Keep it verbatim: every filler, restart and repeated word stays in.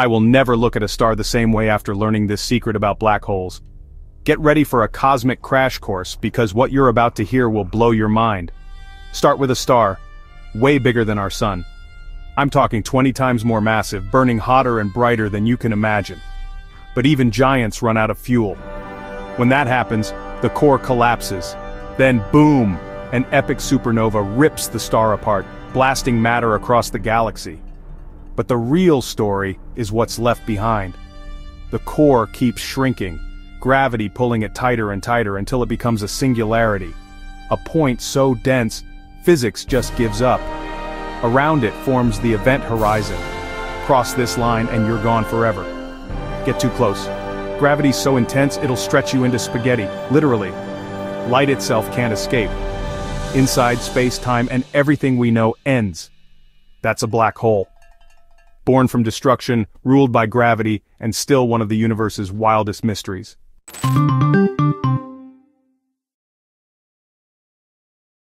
I will never look at a star the same way after learning this secret about black holes. Get ready for a cosmic crash course, because what you're about to hear will blow your mind. Start with a star way bigger than our sun. I'm talking twenty times more massive, burning hotter and brighter than you can imagine. But even giants run out of fuel. When that happens, the core collapses. Then boom, an epic supernova rips the star apart, blasting matter across the galaxy. But the real story is what's left behind. The core keeps shrinking, gravity pulling it tighter and tighter until it becomes a singularity. A point so dense, physics just gives up. Around it forms the event horizon. Cross this line and you're gone forever. Get too close. Gravity's so intense it'll stretch you into spaghetti, literally. Light itself can't escape. Inside, space-time and everything we know ends. That's a black hole. Born from destruction, ruled by gravity, and still one of the universe's wildest mysteries.